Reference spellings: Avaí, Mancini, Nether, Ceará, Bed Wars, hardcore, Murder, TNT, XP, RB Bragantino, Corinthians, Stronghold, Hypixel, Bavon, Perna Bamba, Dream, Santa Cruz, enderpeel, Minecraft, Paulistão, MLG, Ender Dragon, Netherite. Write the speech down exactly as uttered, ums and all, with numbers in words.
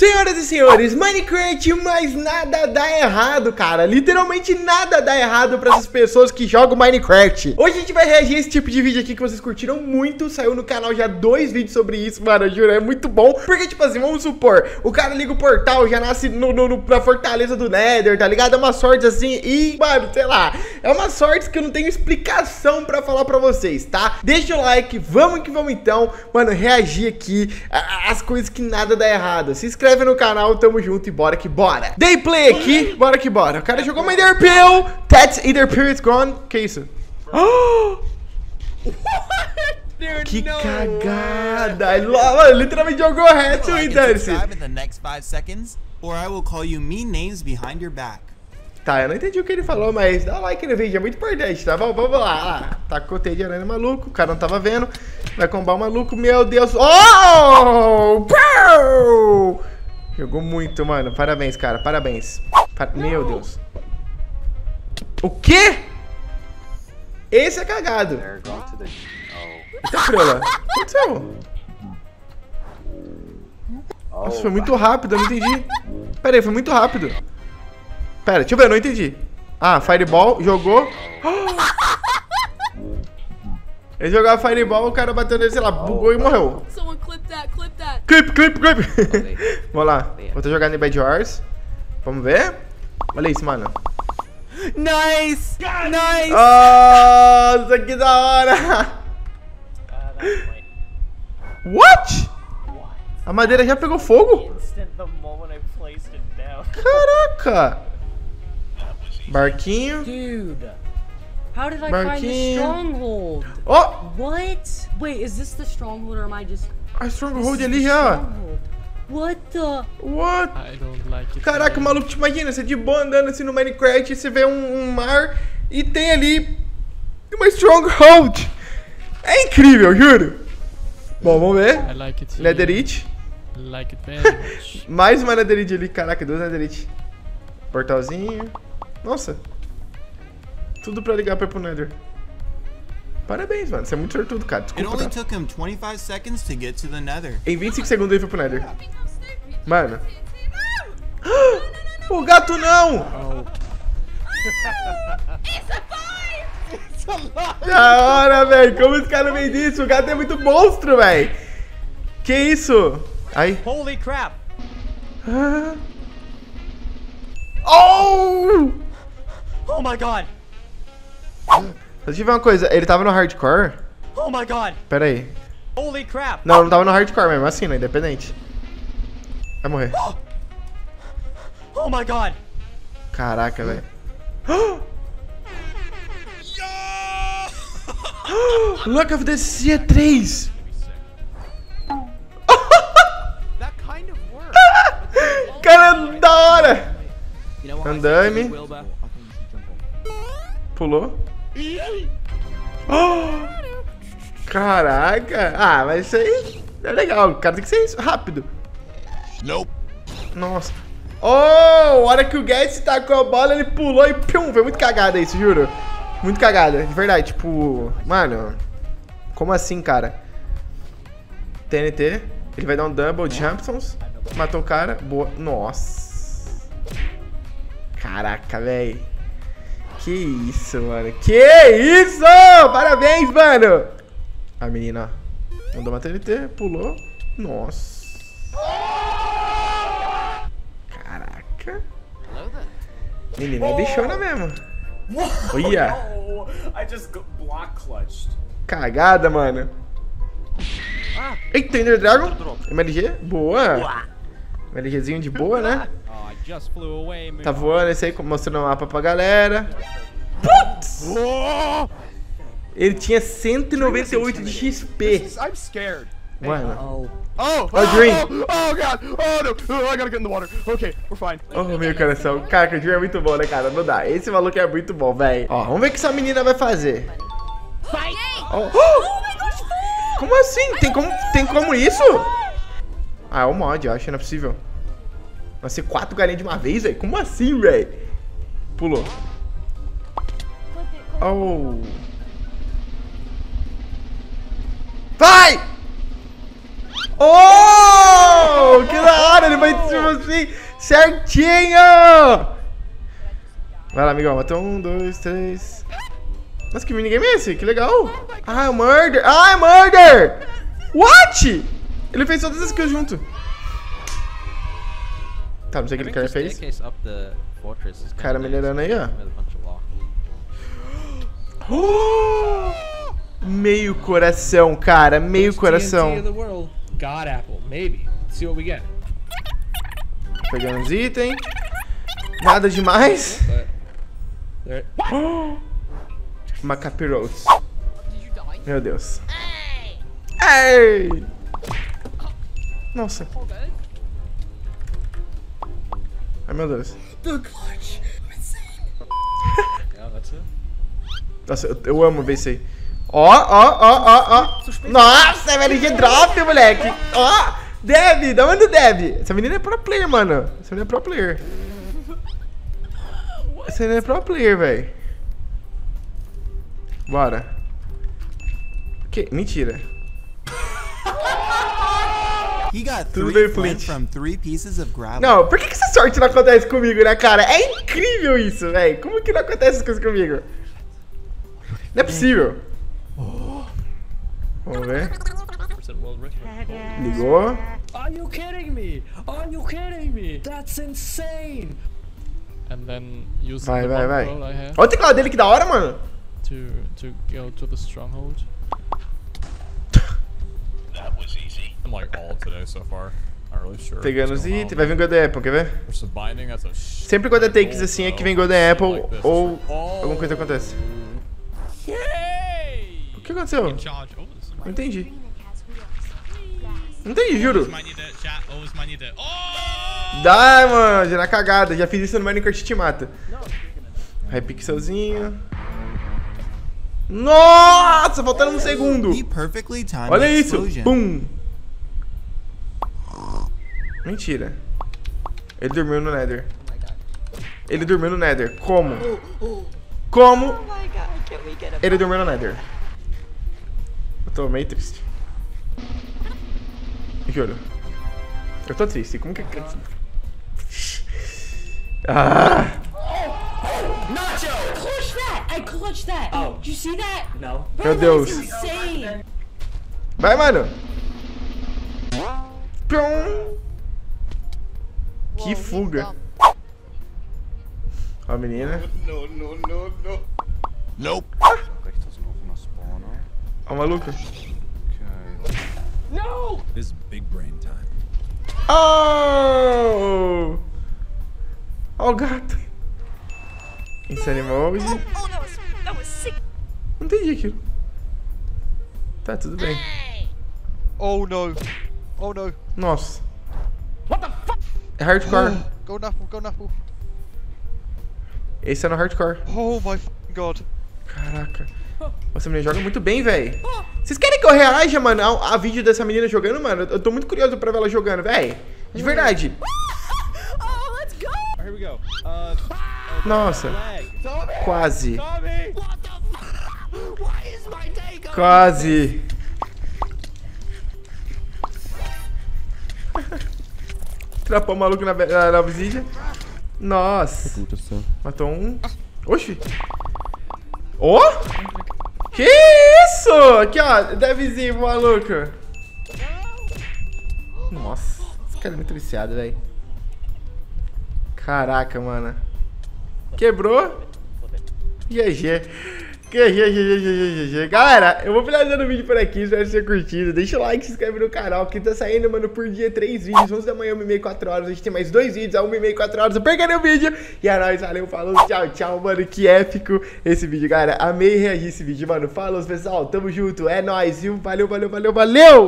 Senhoras e senhores, Minecraft, mas nada dá errado, cara. Literalmente nada dá errado para essas pessoas que jogam Minecraft. Hoje a gente vai reagir a esse tipo de vídeo aqui que vocês curtiram muito. Saiu no canal já dois vídeos sobre isso, mano, eu juro, é muito bom. Porque, tipo assim, vamos supor, o cara liga o portal, já nasce no, no, no, na fortaleza do Nether, tá ligado? É uma sorte assim e, mano, sei lá, é uma sorte que eu não tenho explicação pra falar pra vocês, tá? Deixa o like, vamos que vamos então, mano, reagir aqui às coisas que nada dá errado. Se inscreve Se inscreve no canal, tamo junto e bora que bora. Dei play aqui, bora que bora. O cara jogou uma enderpeel. That's enderpeel is gone. Que isso? Oh! Que cagada. Ele literalmente jogou reto e dane-se. Tá, eu não entendi o que ele falou, mas dá like no vídeo, é muito importante, tá bom? Vamos lá. Tá com o teia de aranha maluco, o cara não tava vendo. Vai combar o maluco, meu Deus. Oh! Pow! Jogou muito, mano. Parabéns, cara. Parabéns. Par... Meu Deus. O quê? Esse é cagado. Eita, frela. O que aconteceu? Nossa, foi muito rápido. Eu não entendi. Pera aí, foi muito rápido. Pera, deixa eu ver. Eu não entendi. Ah, fireball. Jogou. Oh. Ele jogava fireball, o cara bateu nele, sei lá, bugou e morreu. Clip, clip, clip. Vamos lá. Vou ter jogado em Bed Wars. Vamos ver. Olha isso, mano. Nice! Nice! Nossa, que da hora! What? A madeira já pegou fogo? Caraca! Barquinho. Dude. How did I find the Stronghold? Oh! What? Wait, is this the Stronghold or am I just... A Stronghold ali já. What the... What? I don't like it. Caraca, maluco, te imagina, você de boa andando assim no Minecraft, você vê um, um mar e tem ali uma Stronghold. É incrível, juro. Bom, vamos ver. I like it. Netherite. I like it very much. Mais uma Netherite ali, caraca, duas Netherite. Portalzinho. Nossa. Tudo pra ligar pra ir pro Nether. Parabéns, mano. Você é muito sortudo, cara. Desculpa, tá? Em vinte e cinco segundos ele foi pro Nether. Mano. O gato não! Da hora, velho. Como os caras veem disso? O gato é muito monstro, velho. Que isso? Aí. Holy crap! Oh! Oh my god! Deixa eu te ver uma coisa, ele tava no hardcore? Oh my god! Pera aí. Holy crap! Não, não tava no hardcore mesmo, assim, né? Independente. Vai morrer. Oh, oh my god! Caraca, velho. Look of the C três! Cara, da hora! Andame. Pulou. Oh! Caraca! Ah, mas isso aí é legal. O cara tem que ser isso. Rápido. Não. Nossa. Oh! A hora que o Guedes tacou a bola, ele pulou e pum! Foi muito cagada isso, juro. Muito cagada. De verdade. Tipo... Mano... Como assim, cara? T N T. Ele vai dar um double jumpsons. Matou o cara. Boa. Nossa. Caraca, velho. Que isso, mano. Que isso! Parabéns, mano! A menina, ó. Mandou uma T N T, pulou. Nossa. Caraca. Menina é bichona mesmo. Olha. Cagada, mano. Eita, Ender Dragon. M L G. Boa. MLGzinho de boa, né? Tá voando esse aí, mostrando o mapa pra galera. Putz! Ele tinha cento e noventa e oito de X P. Mano. Oh, Dream! Oh, God! Oh, no! I gotta get in the water. Ok, we're fine. Oh, meu coração. Cara, o Dream é muito bom, né, cara? Não dá. Esse maluco é muito bom, velho. Ó, vamos ver o que essa menina vai fazer. Oh. Oh, como assim? Tem como, tem como isso? Ah, é o mod, eu acho. Não é possível. Vai ser quatro galinhas de uma vez, velho? Como assim, velho? Pulou. Oh. Vai! Oh! Que da hora! Ele vai Conseguimos sim! Certinho! Vai lá, amigão. Matou um, dois, três. Nossa, que minigame é esse? Que legal! Ah, é o Murder! Ah, é Murder! What? Ele fez todas as kills junto. Tá, não sei o que ele cara fez. Cara melhorando aí, ó. Oh! Meio coração, cara, meio coração. Pegando uns itens. Nada demais. Uma capirote. Meu Deus. Ei! Nossa. Ai, meu Deus. Nossa, eu, eu amo ver isso aí. Ó, ó, ó, ó, ó. Nossa, M L G drop, moleque. Ó, Deb, da onde o Deb? Essa menina é pro player, mano. Essa menina é pro player. Essa menina é pro player, velho. Bora. Que? Mentira. He got Tudo bem, Flint. Não, por que que essa sorte não acontece comigo, né, cara? É incrível isso, velho. Como que não acontece essas coisas comigo? Não é possível. Vamos ver. Ligou. Are you kidding me? Are you kidding me? That's insane. And then use vai, vai, vai. Olha o teclado dele, que da hora, mano. To to go to the stronghold. That was easy. I'm like all today so far. I'm really sure. Pegando os itens, vai vir Golden Apple, quer ver? Sempre quando é takes assim é que vem Golden Apple ou alguma coisa acontece. O que aconteceu? Não entendi. Não entendi, juro. Dá, mano, já na cagada. Já fiz isso no Minecraft e te mata. Hypixelzinho. Nossa, faltando um segundo. Olha isso. Bum. Mentira. Ele dormiu no Nether. Ele dormiu no Nether. Como? Como? Ele dormiu no Nether. Eu tô meio triste. Juro. Eu tô triste. Como que... Ah! Meu Deus. Vai, mano. Que fuga. Ó a menina. Não, não, não, não. Nope. Ó, maluco. Não! This big brain time. Oh! Ó o gato. Insanimou hoje. Não entendi aquilo. Tá, tudo bem. Oh, não. Oh, não. Nossa. What the fuck? É hardcore. Go Nafu, go Nafu. Esse é no hardcore. Oh, my God. Caraca. Essa menina joga muito bem, velho. Vocês querem que eu reaja, mano, a, a vídeo dessa menina jogando, mano? Eu tô muito curioso pra ver ela jogando, velho. De verdade. Nossa. Quase. Quase. Trapou o maluco na, na, na visita. Nossa. Matou um. Oxi. Ô! Oh? Que isso? Aqui, ó. Devzinho, maluco. Nossa. Esse cara é muito viciado, velho. Caraca, mano. Quebrou? G G. G G, G G, G G, G G. Galera, eu vou finalizando o vídeo por aqui. Espero que vocês tenham curtido. Deixa o like, se inscreve no canal. Que tá saindo, mano, por dia três vídeos. onze da manhã, uma e meia, quatro horas. A gente tem mais dois vídeos, a uma e meia, quatro horas. Eu perdi o vídeo. E é nóis, valeu, falou, tchau, tchau, mano. Que épico esse vídeo, galera. Amei reagir esse vídeo, mano. Falou, pessoal. Tamo junto. É nóis, viu? Valeu, valeu, valeu, valeu.